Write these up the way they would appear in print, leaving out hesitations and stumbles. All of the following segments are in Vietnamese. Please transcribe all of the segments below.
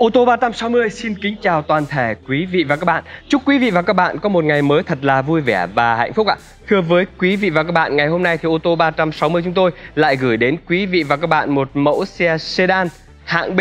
Ô tô 360 xin kính chào toàn thể quý vị và các bạn. Chúc quý vị và các bạn có một ngày mới thật là vui vẻ và hạnh phúc ạ. Thưa với quý vị và các bạn, ngày hôm nay thì ô tô 360 chúng tôi lại gửi đến quý vị và các bạn một mẫu xe sedan hạng B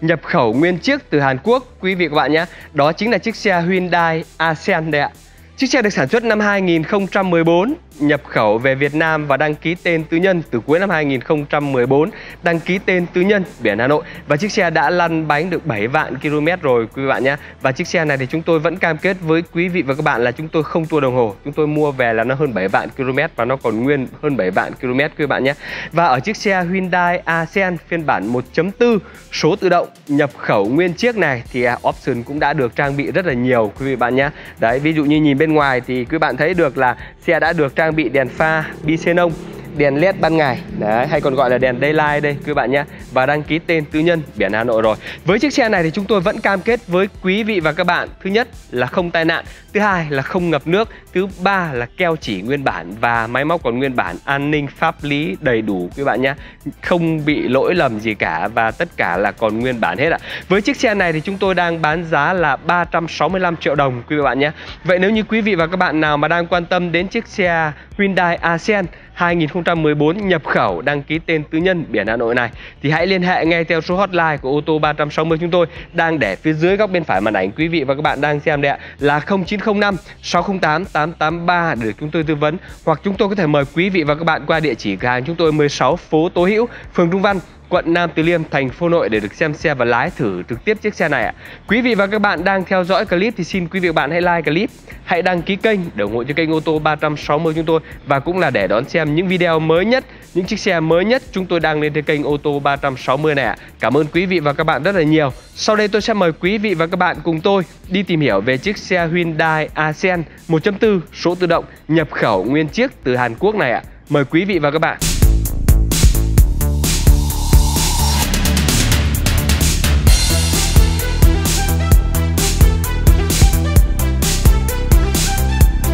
nhập khẩu nguyên chiếc từ Hàn Quốc quý vị và các bạn nhé. Đó chính là chiếc xe Hyundai Accent đây ạ. Chiếc xe được sản xuất năm 2014, nhập khẩu về Việt Nam và đăng ký tên tư nhân từ cuối năm 2014, đăng ký tên tư nhân biển Hà Nội. Và chiếc xe đã lăn bánh được 7 vạn km rồi quý vị bạn nhé. Và chiếc xe này thì chúng tôi vẫn cam kết với quý vị và các bạn là chúng tôi không tua đồng hồ. Chúng tôi mua về là nó hơn 7 vạn km và nó còn nguyên hơn 7 vạn km quý vị bạn nhé. Và ở chiếc xe Hyundai Accent phiên bản 1.4 số tự động nhập khẩu nguyên chiếc này thì option cũng đã được trang bị rất là nhiều quý vị bạn nhé. Đấy, ví dụ như nhìn bên ngoài thì quý bạn thấy được là xe đã được trang bị đèn pha bi xenon, đèn led ban ngày đấy, hay còn gọi là đèn daylight đây quý bạn nhé, và đăng ký tên tư nhân biển Hà Nội rồi. Với chiếc xe này thì chúng tôi vẫn cam kết với quý vị và các bạn, thứ nhất là không tai nạn, thứ hai là không ngập nước, thứ ba là keo chỉ nguyên bản và máy móc còn nguyên bản, an ninh pháp lý đầy đủ quý bạn nhé, không bị lỗi lầm gì cả và tất cả là còn nguyên bản hết ạ. Với chiếc xe này thì chúng tôi đang bán giá là 365 triệu đồng quý bạn nhé. Vậy nếu như quý vị và các bạn nào mà đang quan tâm đến chiếc xe Hyundai Accent 2014 nhập khẩu đăng ký tên tư nhân biển Hà Nội này thì hãy liên hệ ngay theo số hotline của ô tô 360 chúng tôi đang để phía dưới góc bên phải màn ảnh quý vị và các bạn đang xem đây ạ, là 0905 608 883 để chúng tôi tư vấn, hoặc chúng tôi có thể mời quý vị và các bạn qua địa chỉ cửa hàng chúng tôi 16 phố Tố Hữu, phường Trung Văn, quận Nam Từ Liêm, thành phố Hà Nội để được xem xe và lái thử trực tiếp chiếc xe này ạ. Quý vị và các bạn đang theo dõi clip thì xin quý vị và bạn hãy like clip, hãy đăng ký kênh để ủng hộ cho kênh ô tô 360 chúng tôi, và cũng là để đón xem những video mới nhất, những chiếc xe mới nhất chúng tôi đang lên trên kênh ô tô 360 này ạ. Cảm ơn quý vị và các bạn rất là nhiều. Sau đây tôi sẽ mời quý vị và các bạn cùng tôi đi tìm hiểu về chiếc xe Hyundai Accent 1.4 số tự động nhập khẩu nguyên chiếc từ Hàn Quốc này ạ. Mời quý vị và các bạn.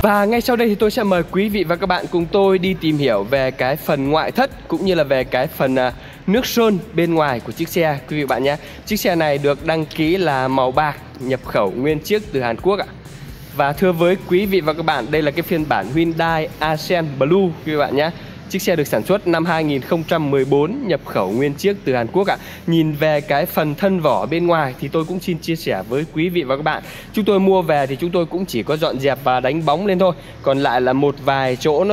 Và ngay sau đây thì tôi sẽ mời quý vị và các bạn cùng tôi đi tìm hiểu về cái phần ngoại thất cũng như là về cái phần nước sơn bên ngoài của chiếc xe quý vị bạn nhé. Chiếc xe này được đăng ký là màu bạc, nhập khẩu nguyên chiếc từ Hàn Quốc ạ. Và thưa với quý vị và các bạn, đây là cái phiên bản Hyundai Accent Blue quý vị bạn nhé. Chiếc xe được sản xuất năm 2014, nhập khẩu nguyên chiếc từ Hàn Quốc ạ. Nhìn về cái phần thân vỏ bên ngoài thì tôi cũng xin chia sẻ với quý vị và các bạn, chúng tôi mua về thì chúng tôi cũng chỉ có dọn dẹp và đánh bóng lên thôi. Còn lại là một vài chỗ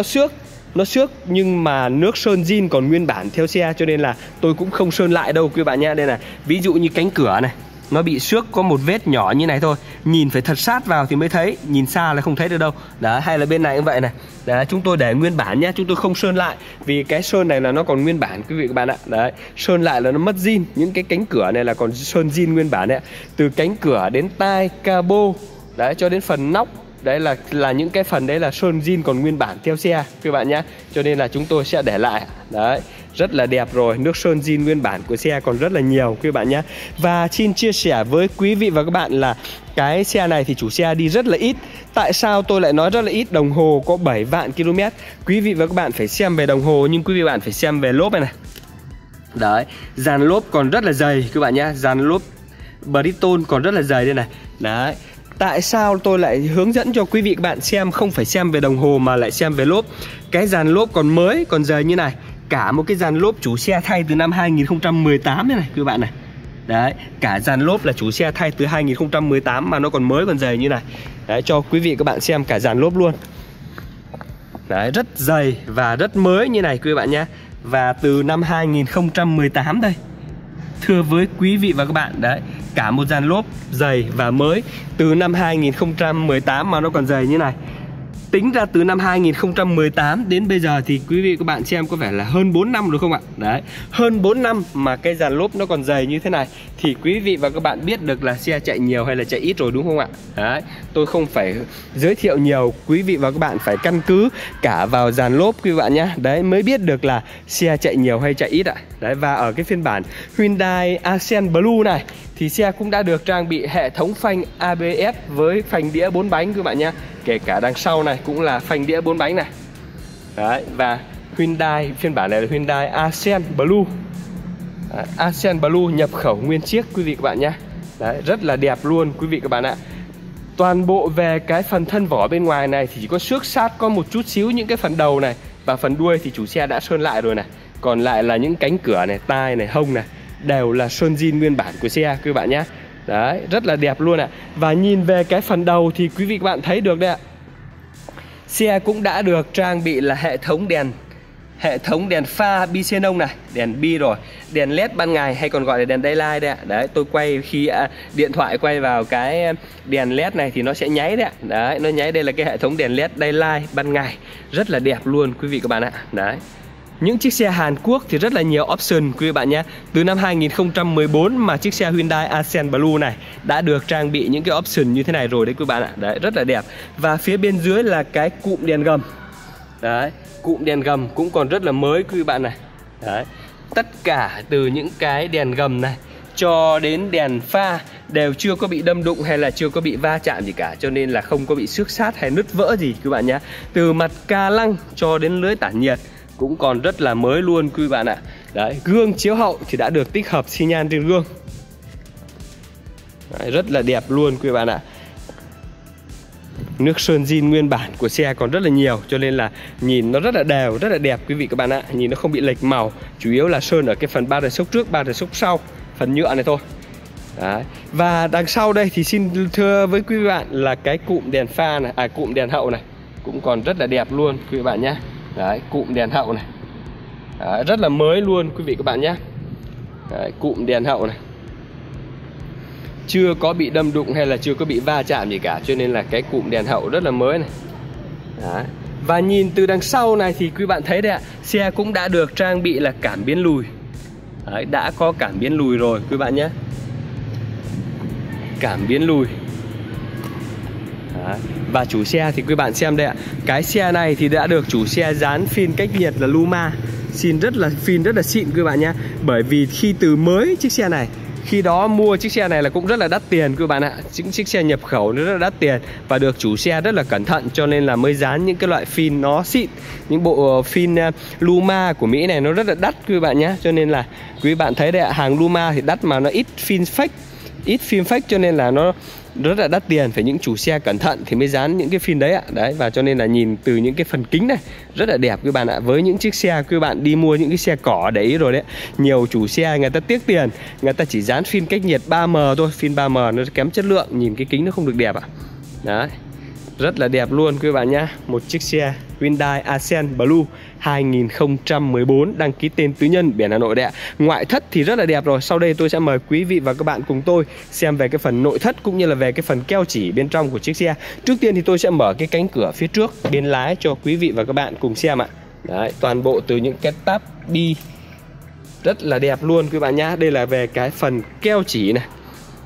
nó xước nhưng mà nước sơn zin còn nguyên bản theo xe, cho nên là tôi cũng không sơn lại đâu quý bạn nha. Đây này, ví dụ như cánh cửa này, nó bị xước có một vết nhỏ như này thôi, nhìn phải thật sát vào thì mới thấy, nhìn xa là không thấy được đâu. Đó, hay là bên này cũng vậy này. Đó, chúng tôi để nguyên bản nhé, chúng tôi không sơn lại, vì cái sơn này là nó còn nguyên bản quý vị các bạn ạ. Đấy, sơn lại là nó mất zin. Những cái cánh cửa này là còn sơn zin nguyên bản đấy, từ cánh cửa đến tai cabo đấy cho đến phần nóc. Đấy là những cái phần đấy là sơn zin còn nguyên bản theo xe các bạn nhé, cho nên là chúng tôi sẽ để lại. Đấy, rất là đẹp rồi, nước sơn zin nguyên bản của xe còn rất là nhiều các bạn nhé. Và xin chia sẻ với quý vị và các bạn là cái xe này thì chủ xe đi rất là ít. Tại sao tôi lại nói rất là ít? Đồng hồ có 7 vạn km. Quý vị và các bạn phải xem về đồng hồ, nhưng quý vị và bạn phải xem về lốp này này. Đấy, dàn lốp còn rất là dày các bạn nhé, dàn lốp Bridgestone còn rất là dày đây này. Đấy, tại sao tôi lại hướng dẫn cho quý vị các bạn xem, không phải xem về đồng hồ mà lại xem về lốp. Cái dàn lốp còn mới, còn dày như này. Cả một cái dàn lốp chủ xe thay từ năm 2018 này này quý bạn này. Đấy, cả dàn lốp là chủ xe thay từ 2018 mà nó còn mới còn dày như này. Đấy, cho quý vị các bạn xem cả dàn lốp luôn. Đấy, rất dày và rất mới như này quý bạn nhé. Và từ năm 2018 đây. Thưa với quý vị và các bạn, đấy, cả một dàn lốp dày và mới từ năm 2018 mà nó còn dày như này. Tính ra từ năm 2018 đến bây giờ thì quý vị các bạn xem có vẻ là hơn 4 năm đúng không ạ? Đấy, hơn 4 năm mà cái dàn lốp nó còn dày như thế này thì quý vị và các bạn biết được là xe chạy nhiều hay là chạy ít rồi đúng không ạ? Đấy, tôi không phải giới thiệu nhiều, quý vị và các bạn phải căn cứ cả vào dàn lốp quý vị bạn nhé. Đấy, mới biết được là xe chạy nhiều hay chạy ít ạ. Đấy, và ở cái phiên bản Hyundai Accent Blue này thì xe cũng đã được trang bị hệ thống phanh ABS với phanh đĩa 4 bánh các bạn nhé. Kể cả đằng sau này cũng là phanh đĩa 4 bánh này. Đấy, và Hyundai, phiên bản này là Hyundai Accent Blue nhập khẩu nguyên chiếc quý vị các bạn nhé. Đấy, rất là đẹp luôn quý vị các bạn ạ. Toàn bộ về cái phần thân vỏ bên ngoài này thì chỉ có xước sát có một chút xíu những cái phần đầu này, và phần đuôi thì chủ xe đã sơn lại rồi này. Còn lại là những cánh cửa này, tai này, hông này đều là sơn zin nguyên bản của xe các bạn nhé. Đấy, rất là đẹp luôn ạ. Và nhìn về cái phần đầu thì quý vị các bạn thấy được đấy ạ. Xe cũng đã được trang bị là hệ thống đèn pha bi xenon này, đèn bi rồi, đèn led ban ngày hay còn gọi là đèn daylight đấy ạ. Đấy, tôi quay khi điện thoại quay vào cái đèn led này thì nó sẽ nháy đấy ạ. Đấy, nó nháy, đây là cái hệ thống đèn led daylight ban ngày, rất là đẹp luôn quý vị các bạn ạ. Đấy. Những chiếc xe Hàn Quốc thì rất là nhiều option quý vị bạn nhé. Từ năm 2014 mà chiếc xe Hyundai Accent Blue này đã được trang bị những cái option như thế này rồi đấy quý bạn ạ. Đấy, rất là đẹp. Và phía bên dưới là cái cụm đèn gầm. Đấy, cụm đèn gầm cũng còn rất là mới quý bạn này. Đấy, tất cả từ những cái đèn gầm này cho đến đèn pha đều chưa có bị đâm đụng hay là chưa có bị va chạm gì cả, cho nên là không có bị xước sát hay nứt vỡ gì quý bạn nhé. Từ mặt ca lăng cho đến lưới tản nhiệt cũng còn rất là mới luôn quý bạn ạ. Đấy, gương chiếu hậu thì đã được tích hợp xi nhan trên gương. Đấy, rất là đẹp luôn quý bạn ạ. Nước sơn zin nguyên bản của xe còn rất là nhiều, cho nên là nhìn nó rất là đều, rất là đẹp quý vị các bạn ạ. Nhìn nó không bị lệch màu, chủ yếu là sơn ở cái phần ba đời sốc trước, ba đời sốc sau, phần nhựa này thôi. Đấy. Và đằng sau đây thì xin thưa với quý bạn là cái cụm đèn pha này, cụm đèn hậu này cũng còn rất là đẹp luôn quý bạn nhé. Đấy, cụm đèn hậu này. Đấy, rất là mới luôn quý vị các bạn nhé. Đấy, cụm đèn hậu này chưa có bị đâm đụng hay là chưa có bị va chạm gì cả, cho nên là cái cụm đèn hậu rất là mới này. Đấy. Và nhìn từ đằng sau này thì quý bạn thấy đấy ạ, xe cũng đã được trang bị là cảm biến lùi. Đấy, đã có cảm biến lùi rồi quý bạn nhé. Cảm biến lùi. Đấy. Và chủ xe thì quý bạn xem đây ạ, cái xe này thì đã được chủ xe dán phim cách nhiệt là Luma, phim rất là xịn quý bạn nhé. Bởi vì khi từ mới chiếc xe này, khi đó mua chiếc xe này là cũng rất là đắt tiền quý bạn ạ. Những chiếc xe nhập khẩu nó rất là đắt tiền và được chủ xe rất là cẩn thận, cho nên là mới dán những cái loại phim nó xịn. Những bộ phim Luma của Mỹ này nó rất là đắt quý bạn nhé, cho nên là quý bạn thấy đây ạ, hàng Luma thì đắt mà nó ít phim fake, cho nên là nó rất là đắt tiền, phải những chủ xe cẩn thận thì mới dán những cái phim đấy ạ. Đấy, và cho nên là nhìn từ những cái phần kính này rất là đẹp quý bạn ạ. Với những chiếc xe quý bạn đi mua những cái xe cỏ để ý rồi đấy, nhiều chủ xe người ta tiếc tiền, người ta chỉ dán phim cách nhiệt 3M thôi, phim 3M nó kém chất lượng, nhìn cái kính nó không được đẹp ạ. Đấy, rất là đẹp luôn quý bạn nhá. Một chiếc xe Hyundai Accent Blue 2014 đăng ký tên tư nhân, biển Hà Nội đấy ạ. Ngoại thất thì rất là đẹp rồi. Sau đây tôi sẽ mời quý vị và các bạn cùng tôi xem về cái phần nội thất cũng như là về cái phần keo chỉ bên trong của chiếc xe. Trước tiên thì tôi sẽ mở cái cánh cửa phía trước bên lái cho quý vị và các bạn cùng xem ạ. Đấy, toàn bộ từ những cái tab bi rất là đẹp luôn quý bạn nhá. Đây là về cái phần keo chỉ này.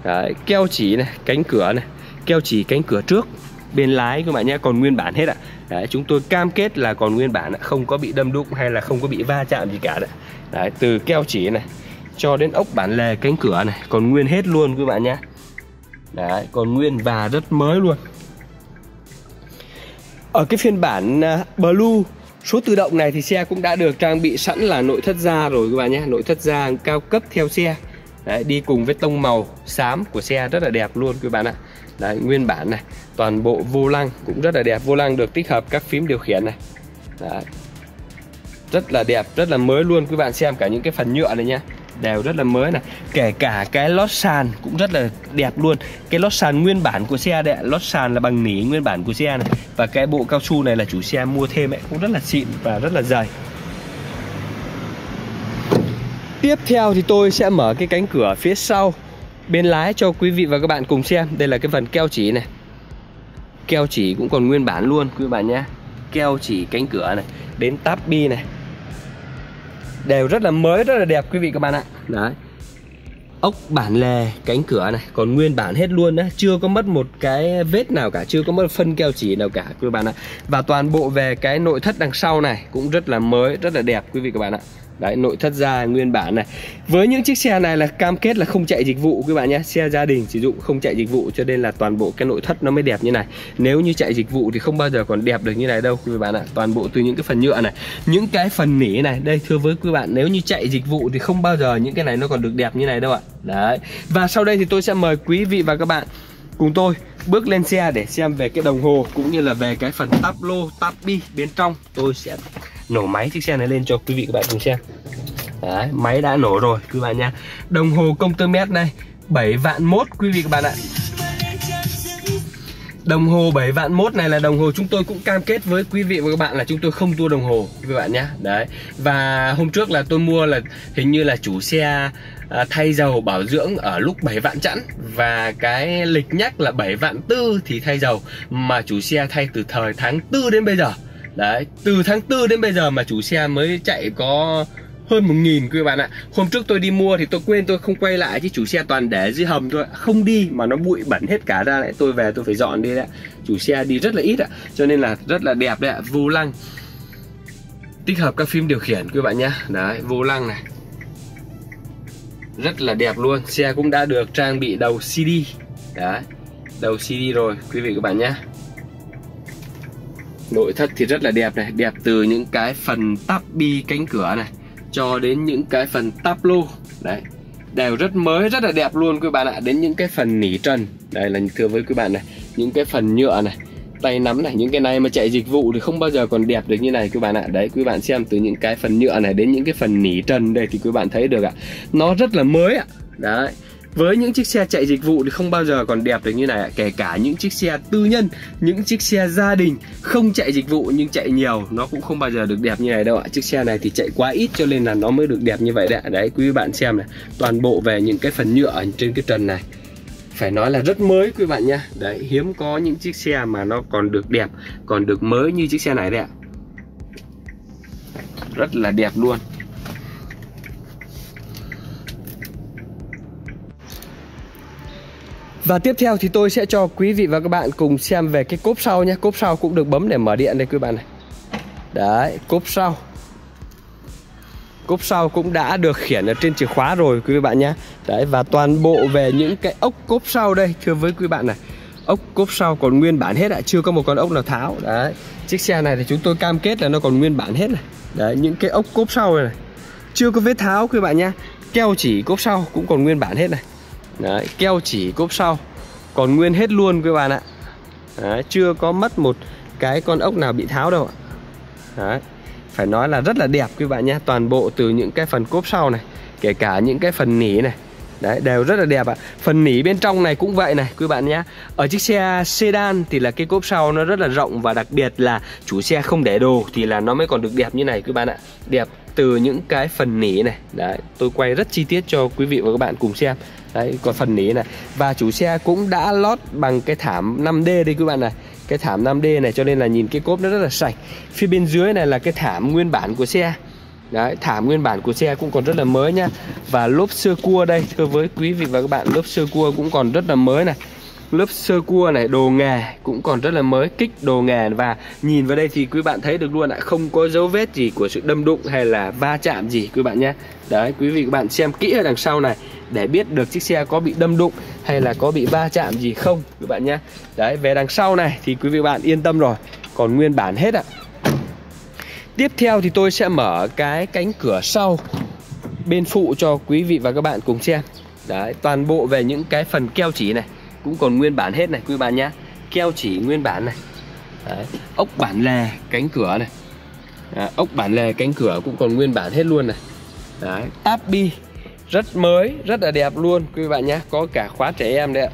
Đấy, keo chỉ này, cánh cửa này, keo chỉ cánh cửa trước bên lái các bạn nhé, còn nguyên bản hết ạ. Đấy, chúng tôi cam kết là còn nguyên bản, không có bị đâm đụng hay là không có bị va chạm gì cả đấy. Đấy, từ keo chỉ này cho đến ốc bản lề cánh cửa này còn nguyên hết luôn các bạn nhé. Đấy, còn nguyên và rất mới luôn. Ở cái phiên bản Blue số tự động này thì xe cũng đã được trang bị sẵn là nội thất da rồi các bạn nhé, nội thất da cao cấp theo xe. Đấy, đi cùng với tông màu xám của xe rất là đẹp luôn các bạn ạ. Đấy, nguyên bản này, toàn bộ vô lăng cũng rất là đẹp, vô lăng được tích hợp các phím điều khiển này. Đấy, rất là đẹp, rất là mới luôn các bạn, xem cả những cái phần nhựa này nhá, đều rất là mới này. Kể cả cái lót sàn cũng rất là đẹp luôn. Cái lót sàn nguyên bản của xe đấy, lót sàn là bằng nỉ nguyên bản của xe này. Và cái bộ cao su này là chủ xe mua thêm ấy, cũng rất là xịn và rất là dày. Tiếp theo thì tôi sẽ mở cái cánh cửa phía sau bên lái cho quý vị và các bạn cùng xem. Đây là cái phần keo chỉ này, keo chỉ cũng còn nguyên bản luôn quý bạn nhé. Keo chỉ cánh cửa này đến tab bi này đều rất là mới, rất là đẹp quý vị các bạn ạ. Đấy, ốc bản lề cánh cửa này còn nguyên bản hết luôn á, chưa có mất một cái vết nào cả, chưa có mất phân keo chỉ nào cả quý bạn ạ. Và toàn bộ về cái nội thất đằng sau này cũng rất là mới, rất là đẹp quý vị các bạn ạ. Đấy, nội thất da nguyên bản này. Với những chiếc xe này là cam kết là không chạy dịch vụ các bạn nhé. Xe gia đình sử dụng không chạy dịch vụ, cho nên là toàn bộ cái nội thất nó mới đẹp như này. Nếu như chạy dịch vụ thì không bao giờ còn đẹp được như này đâu quý vị bạn ạ. Toàn bộ từ những cái phần nhựa này, những cái phần nỉ này. Đây thưa với quý bạn, nếu như chạy dịch vụ thì không bao giờ những cái này nó còn được đẹp như này đâu ạ. Đấy. Và sau đây thì tôi sẽ mời quý vị và các bạn cùng tôi bước lên xe để xem về cái đồng hồ cũng như là về cái phần táp lô, táp bi bên trong. Tôi sẽ nổ máy chiếc xe này lên cho quý vị các bạn cùng xem. Đấy, máy đã nổ rồi quý bạn nha. Đồng hồ công tơ mét này 7.1 vạn quý vị các bạn ạ. Đồng hồ 7.1 vạn này là đồng hồ chúng tôi cũng cam kết với quý vị và các bạn là chúng tôi không tua đồng hồ quý vị bạn nhé. Đấy. Và hôm trước là tôi mua là hình như là chủ xe thay dầu bảo dưỡng ở lúc 7 vạn chẵn, và cái lịch nhắc là 7 vạn tư thì thay dầu, mà chủ xe thay từ thời tháng 4 đến bây giờ. Đấy, từ tháng 4 đến bây giờ mà chủ xe mới chạy có hơn 1.000 quý bạn ạ. Hôm trước tôi đi mua thì tôi quên, tôi không quay lại, chứ chủ xe toàn để dưới hầm thôi, không đi mà nó bụi bẩn hết cả ra lại. Tôi về tôi phải dọn đi đấy. Chủ xe đi rất là ít ạ, cho nên là rất là đẹp đấy ạ. Vô lăng tích hợp các phím điều khiển quý bạn nhé. Đấy, vô lăng này rất là đẹp luôn. Xe cũng đã được trang bị đầu CD. Đấy, đầu CD rồi quý vị các bạn nhé. Nội thất thì rất là đẹp này, đẹp từ những cái phần táp bi cánh cửa này cho đến những cái phần táp lô. Đấy, đều rất mới, rất là đẹp luôn quý bạn ạ. Đến những cái phần nỉ trần. Đây là thưa với quý bạn này, những cái phần nhựa này, tay nắm này, những cái này mà chạy dịch vụ thì không bao giờ còn đẹp được như này quý bạn ạ. Đấy, quý bạn xem từ những cái phần nhựa này đến những cái phần nỉ trần đây thì quý bạn thấy được ạ. Nó rất là mới ạ. Đấy. Với những chiếc xe chạy dịch vụ thì không bao giờ còn đẹp được như này ạ. Kể cả những chiếc xe tư nhân, những chiếc xe gia đình không chạy dịch vụ nhưng chạy nhiều, nó cũng không bao giờ được đẹp như này đâu ạ. Chiếc xe này thì chạy quá ít cho nên là nó mới được đẹp như vậy đấy ạ. Đấy, quý bạn xem này, toàn bộ về những cái phần nhựa trên cái trần này phải nói là rất mới quý bạn nhá. Đấy, hiếm có những chiếc xe mà nó còn được đẹp, còn được mới như chiếc xe này đấy ạ. Rất là đẹp luôn. Và tiếp theo thì tôi sẽ cho quý vị và các bạn cùng xem về cái cốp sau nhé. Cốp sau cũng được bấm để mở điện đây quý bạn này. Đấy, cốp sau. Cốp sau cũng đã được khiển ở trên chìa khóa rồi quý vị bạn nhé. Đấy, và toàn bộ về những cái ốc cốp sau đây thưa với quý bạn này, ốc cốp sau còn nguyên bản hết ạ, chưa có một con ốc nào tháo. Đấy, chiếc xe này thì chúng tôi cam kết là nó còn nguyên bản hết này. Đấy, những cái ốc cốp sau này, này chưa có vết tháo quý bạn nhé. Keo chỉ cốp sau cũng còn nguyên bản hết này. Đấy, keo chỉ cốp sau còn nguyên hết luôn các bạn ạ. Đấy, chưa có mất một cái con ốc nào bị tháo đâu ạ. Đấy, phải nói là rất là đẹp các bạn nhé. Toàn bộ từ những cái phần cốp sau này, kể cả những cái phần nỉ này. Đấy, đều rất là đẹp ạ. Phần nỉ bên trong này cũng vậy này quý bạn nhé. Ở chiếc xe sedan thì là cái cốp sau nó rất là rộng, và đặc biệt là chủ xe không để đồ thì là nó mới còn được đẹp như này quý bạn ạ. Đẹp từ những cái phần nỉ này. Đấy, tôi quay rất chi tiết cho quý vị và các bạn cùng xem. Đấy, còn phần nỉ này. Và chủ xe cũng đã lót bằng cái thảm 5D đây quý bạn này. Cái thảm 5D này cho nên là nhìn cái cốp nó rất là sạch. Phía bên dưới này là cái thảm nguyên bản của xe. Đấy, thảm nguyên bản của xe cũng còn rất là mới nhá. Và lốp sơ cua đây thưa với quý vị và các bạn, lốp sơ cua cũng còn rất là mới này. Lớp sơ cua này, đồ nghề cũng còn rất là mới, kích đồ nghề. Và nhìn vào đây thì quý bạn thấy được luôn ạ, không có dấu vết gì của sự đâm đụng hay là va chạm gì quý bạn nhé. Đấy, quý vị các bạn xem kỹ ở đằng sau này để biết được chiếc xe có bị đâm đụng hay là có bị va chạm gì không quý bạn nhé. Đấy, về đằng sau này thì quý vị các bạn yên tâm rồi, còn nguyên bản hết ạ. Tiếp theo thì tôi sẽ mở cái cánh cửa sau bên phụ cho quý vị và các bạn cùng xem. Đấy, toàn bộ về những cái phần keo chỉ này cũng còn nguyên bản hết này quý bạn nhé. Keo chỉ nguyên bản này. Đấy, ốc bản lề cánh cửa này. Đấy, ốc bản lề cánh cửa cũng còn nguyên bản hết luôn này. Đấy, táp bi rất mới, rất là đẹp luôn quý bạn nhé. Có cả khóa trẻ em đấy ạ.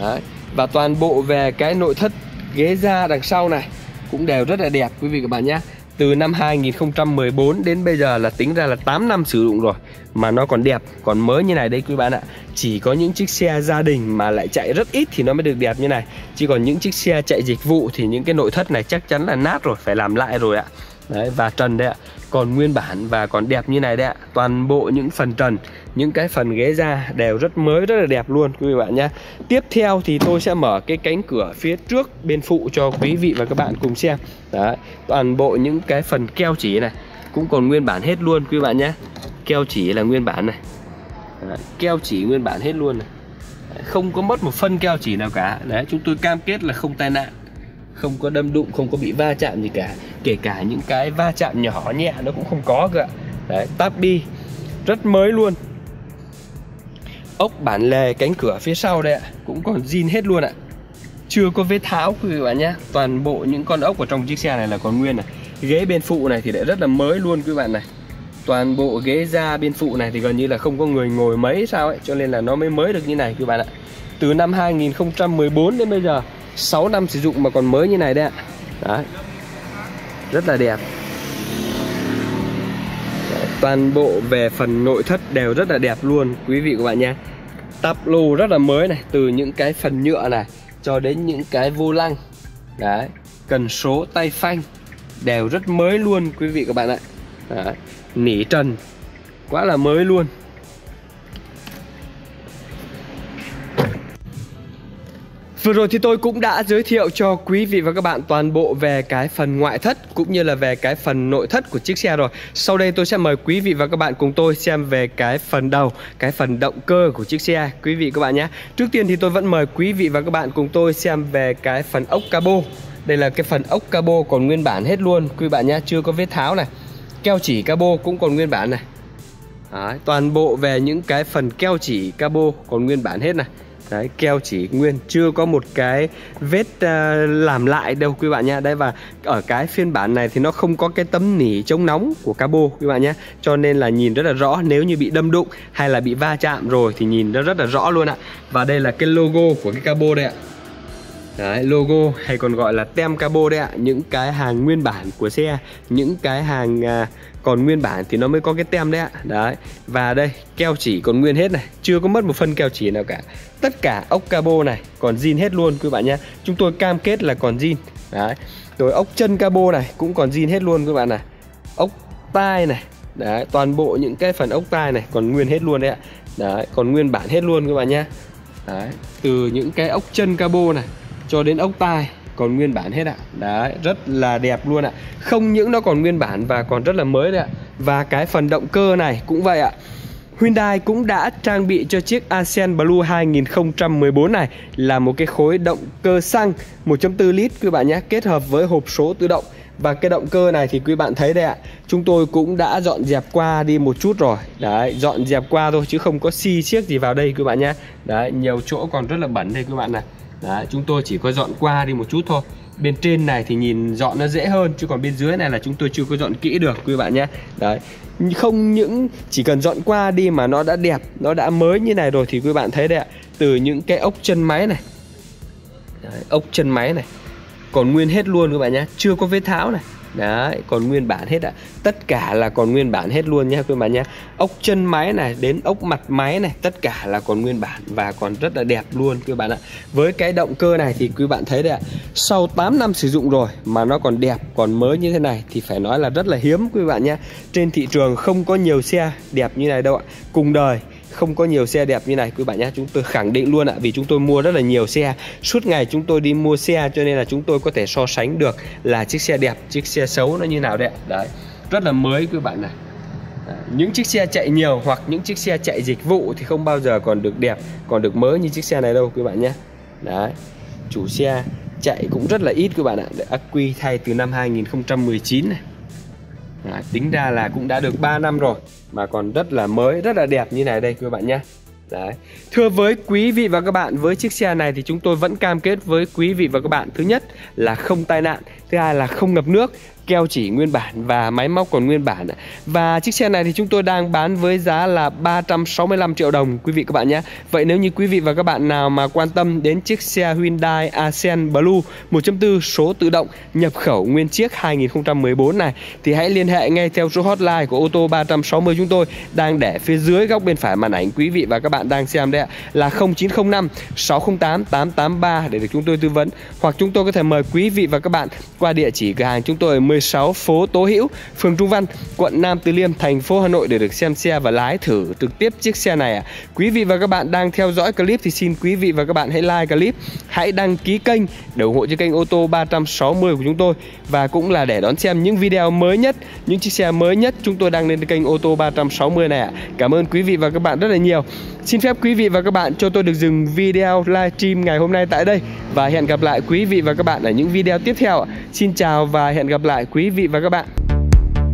Đấy, và toàn bộ về cái nội thất ghế da đằng sau này cũng đều rất là đẹp quý vị các bạn nhé. Từ năm 2014 đến bây giờ là tính ra là 8 năm sử dụng rồi mà nó còn đẹp, còn mới như này đây quý bạn ạ. Chỉ có những chiếc xe gia đình mà lại chạy rất ít thì nó mới được đẹp như này. Chỉ còn những chiếc xe chạy dịch vụ thì những cái nội thất này chắc chắn là nát rồi, phải làm lại rồi ạ. Đấy, và trần đây ạ, còn nguyên bản và còn đẹp như này đấy ạ. Toàn bộ những phần trần, những cái phần ghế da đều rất mới, rất là đẹp luôn quý vị bạn nhé. Tiếp theo thì tôi sẽ mở cái cánh cửa phía trước bên phụ cho quý vị và các bạn cùng xem. Đấy, toàn bộ những cái phần keo chỉ này, cũng còn nguyên bản hết luôn quý bạn nhé. Keo chỉ là nguyên bản này. Đấy, keo chỉ nguyên bản hết luôn này. Đấy, không có mất một phân keo chỉ nào cả. Đấy, chúng tôi cam kết là không tai nạn, không có đâm đụng, không có bị va chạm gì cả. Kể cả những cái va chạm nhỏ nhẹ nó cũng không có cơ ạ. Đấy, tabi rất mới luôn. Ốc bản lề cánh cửa phía sau đây ạ, cũng còn zin hết luôn ạ. Chưa có vết tháo quý bạn nhé. Toàn bộ những con ốc ở trong chiếc xe này là còn nguyên này. Ghế bên phụ này thì lại rất là mới luôn quý bạn này. Toàn bộ ghế da bên phụ này thì gần như là không có người ngồi mấy sao ấy, cho nên là nó mới mới được như này quý bạn ạ. Từ năm 2014 đến bây giờ 6 năm sử dụng mà còn mới như này đấy ạ. Đấy, rất là đẹp. Đấy, toàn bộ về phần nội thất đều rất là đẹp luôn quý vị các bạn nha. Tắp lô rất là mới này, từ những cái phần nhựa này cho đến những cái vô lăng. Đấy, cần số tay phanh đều rất mới luôn quý vị các bạn ạ. Đấy, nỉ trần quá là mới luôn. Vừa rồi thì tôi cũng đã giới thiệu cho quý vị và các bạn toàn bộ về cái phần ngoại thất cũng như là về cái phần nội thất của chiếc xe rồi. Sau đây tôi sẽ mời quý vị và các bạn cùng tôi xem về cái phần đầu, cái phần động cơ của chiếc xe quý vị các bạn nhé. Trước tiên thì tôi vẫn mời quý vị và các bạn cùng tôi xem về cái phần ốc cabo. Đây là cái phần ốc cabo còn nguyên bản hết luôn quý bạn nhé, chưa có vết tháo này. Keo chỉ cabo cũng còn nguyên bản này. Đấy, toàn bộ về những cái phần keo chỉ cabo còn nguyên bản hết này. Đấy, keo chỉ nguyên, chưa có một cái vết làm lại đâu quý bạn nhé. Đấy, và ở cái phiên bản này thì nó không có cái tấm nỉ chống nóng của cabo quý bạn nhé, cho nên là nhìn rất là rõ. Nếu như bị đâm đụng hay là bị va chạm rồi thì nhìn nó rất là rõ luôn ạ. Và đây là cái logo của cái cabo đây ạ. Đấy, logo hay còn gọi là tem cabo đấy ạ. Những cái hàng nguyên bản của xe, những cái hàng còn nguyên bản thì nó mới có cái tem đấy ạ. Đấy, và đây keo chỉ còn nguyên hết này, chưa có mất một phân keo chỉ nào cả. Tất cả ốc cabo này còn zin hết luôn quý bạn nhé. Chúng tôi cam kết là còn zin. Đấy, rồi ốc chân cabo này cũng còn zin hết luôn các bạn này. Ốc tai này, đấy, toàn bộ những cái phần ốc tai này còn nguyên hết luôn đấy ạ. Đấy, còn nguyên bản hết luôn các bạn nhé. Đấy, từ những cái ốc chân cabo này cho đến ốc tai còn nguyên bản hết ạ. Đấy, rất là đẹp luôn ạ. Không những nó còn nguyên bản và còn rất là mới đấy ạ. Và cái phần động cơ này cũng vậy ạ. Hyundai cũng đã trang bị cho chiếc Accent Blue 2014 này là một cái khối động cơ xăng 1.4 lít quý bạn nhé, kết hợp với hộp số tự động. Và cái động cơ này thì quý bạn thấy đây ạ, chúng tôi cũng đã dọn dẹp qua đi một chút rồi. Đấy, dọn dẹp qua thôi chứ không có xi xiếc gì vào đây quý bạn nhé. Đấy, nhiều chỗ còn rất là bẩn đây quý bạn này. Đấy, chúng tôi chỉ có dọn qua đi một chút thôi. Bên trên này thì nhìn dọn nó dễ hơn, chứ còn bên dưới này là chúng tôi chưa có dọn kỹ được quý bạn nhé. Đấy, không những chỉ cần dọn qua đi mà nó đã đẹp, nó đã mới như này rồi thì quý bạn thấy đấy ạ. Từ những cái ốc chân máy này, đấy, ốc chân máy này còn nguyên hết luôn các bạn nhé, chưa có vết tháo này. Đấy, còn nguyên bản hết ạ. Tất cả là còn nguyên bản hết luôn nha các bạn nhé. Ốc chân máy này đến ốc mặt máy này, tất cả là còn nguyên bản và còn rất là đẹp luôn các bạn ạ. Với cái động cơ này thì quý bạn thấy đấy ạ, sau 8 năm sử dụng rồi mà nó còn đẹp, còn mới như thế này thì phải nói là rất là hiếm quý bạn nhé. Trên thị trường không có nhiều xe đẹp như này đâu ạ. Cùng đời không có nhiều xe đẹp như này quý bạn nhé, chúng tôi khẳng định luôn ạ. Vì chúng tôi mua rất là nhiều xe, suốt ngày chúng tôi đi mua xe, cho nên là chúng tôi có thể so sánh được là chiếc xe đẹp, chiếc xe xấu nó như nào đấy. Đấy, rất là mới quý bạn này. Những chiếc xe chạy nhiều hoặc những chiếc xe chạy dịch vụ thì không bao giờ còn được đẹp, còn được mới như chiếc xe này đâu quý bạn nhé. Đấy, chủ xe chạy cũng rất là ít quý bạn ạ. Ắc quy thay từ năm 2019 này. Đấy, tính ra là cũng đã được 3 năm rồi mà còn rất là mới, rất là đẹp như này đây các bạn nhé. Đấy, thưa với quý vị và các bạn, với chiếc xe này thì chúng tôi vẫn cam kết với quý vị và các bạn, thứ nhất là không tai nạn, thứ hai là không ngập nước, keo chỉ nguyên bản và máy móc còn nguyên bản. Và chiếc xe này thì chúng tôi đang bán với giá là 365 triệu đồng quý vị các bạn nhé. Vậy nếu như quý vị và các bạn nào mà quan tâm đến chiếc xe Hyundai Accent Blue 1.4 số tự động nhập khẩu nguyên chiếc 2014 này thì hãy liên hệ ngay theo số hotline của ô tô 360 chúng tôi đang để phía dưới góc bên phải màn ảnh quý vị và các bạn đang xem đây ạ, là 0905 608 883 để được chúng tôi tư vấn. Hoặc chúng tôi có thể mời quý vị và các bạn qua địa chỉ cửa hàng chúng tôi ở 16 phố Tố Hữu, phường Trung Văn, quận Nam Từ Liêm, thành phố Hà Nội để được xem xe và lái thử trực tiếp chiếc xe này ạ. Quý vị và các bạn đang theo dõi clip thì xin quý vị và các bạn hãy like clip, hãy đăng ký kênh để ủng hộ cho kênh ô tô 360 của chúng tôi, và cũng là để đón xem những video mới nhất, những chiếc xe mới nhất chúng tôi đăng lên kênh ô tô 360 này ạ. Cảm ơn quý vị và các bạn rất là nhiều. Xin phép quý vị và các bạn cho tôi được dừng video livestream ngày hôm nay tại đây, và hẹn gặp lại quý vị và các bạn ở những video tiếp theo. Xin chào và hẹn gặp lại quý vị và các bạn.